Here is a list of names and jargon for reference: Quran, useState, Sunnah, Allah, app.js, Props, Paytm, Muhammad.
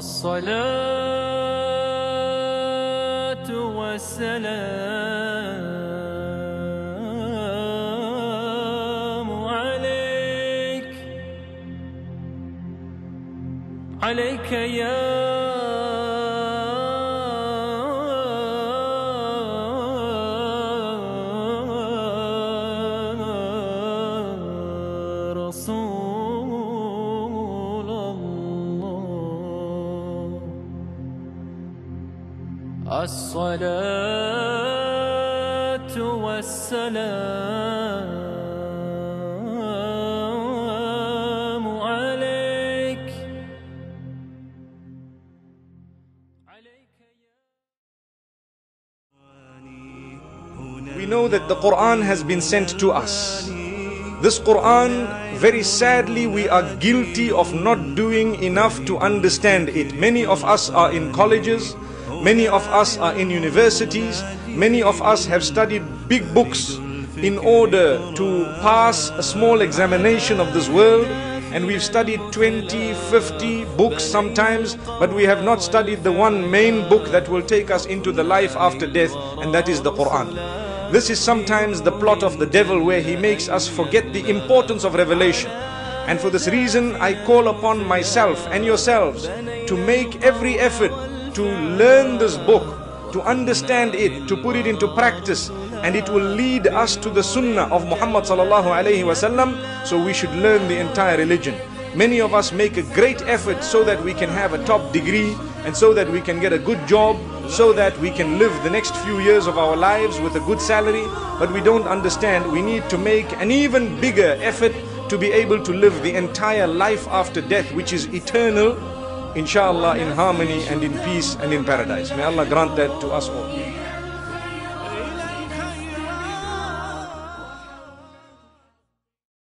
الصلاة والسلام عليك يا الصلاة والسلام عليك We know that the Quran has been sent to us. This Quran, very sadly, we are guilty of not doing enough to understand it. Many of us are in colleges. Many of us are in universities, many of us have studied big books in order to pass a small examination of this world, and we've studied 20, 50 books sometimes, but we have not studied the one main book that will take us into the life after death, and that is the Quran. This is sometimes the plot of the devil where he makes us forget the importance of revelation. And for this reason, I call upon myself and yourselves to make every effort to learn this book, to understand it, to put it into practice, and it will lead us to the Sunnah of Muhammad sallallahu alaihi wasallam. So we should learn the entire religion. Many of us make a great effort so that we can have a top degree, and so that we can get a good job, so that we can live the next few years of our lives with a good salary, but we don't understand we need to make an even bigger effort to be able to live the entire life after death, which is eternal, inshallah, in harmony and in peace and in paradise. May Allah grant that to us all.